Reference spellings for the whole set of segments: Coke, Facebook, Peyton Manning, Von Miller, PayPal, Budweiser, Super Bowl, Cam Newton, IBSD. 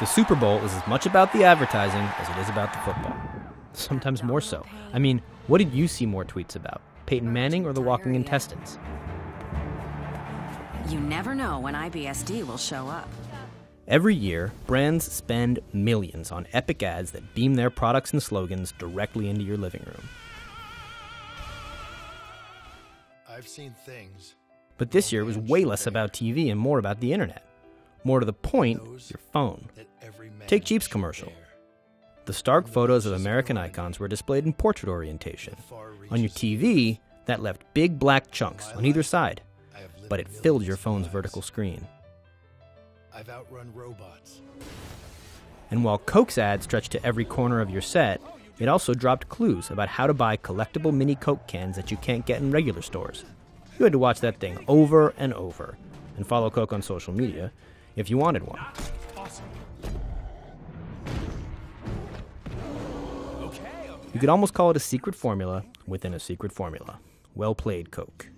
The Super Bowl is as much about the advertising as it is about the football. Sometimes more so. I mean, what did you see more tweets about? Peyton Manning or the walking intestines? You never know when IBSD will show up. Every year, brands spend millions on epic ads that beam their products and slogans directly into your living room. I've seen things. But this year was way less about TV and more about the internet. More to the point, your phone. Take Jeep's commercial. The stark photos of American icons were displayed in portrait orientation. On your TV, that left big black chunks on either side, but it filled your phone's vertical screen. I've outrun robots. And while Coke's ad stretched to every corner of your set, it also dropped clues about how to buy collectible mini Coke cans that you can't get in regular stores. You had to watch that thing over and over, and follow Coke on social media if you wanted one. Awesome. Okay. You could almost call it a secret formula within a secret formula. Well played, Coke.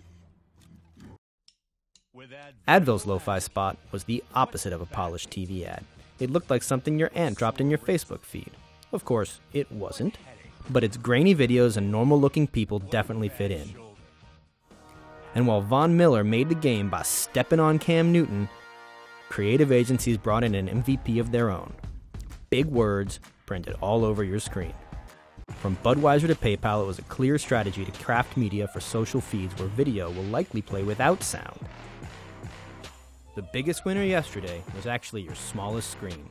Advil's lo-fi spot was the opposite of a polished TV ad. It looked like something your aunt dropped in your Facebook feed. Of course, it wasn't, but its grainy videos and normal-looking people definitely fit in. And while Von Miller made the game by stepping on Cam Newton, creative agencies brought in an MVP of their own. Big words printed all over your screen. From Budweiser to PayPal, it was a clear strategy to craft media for social feeds where video will likely play without sound. The biggest winner yesterday was actually your smallest screen.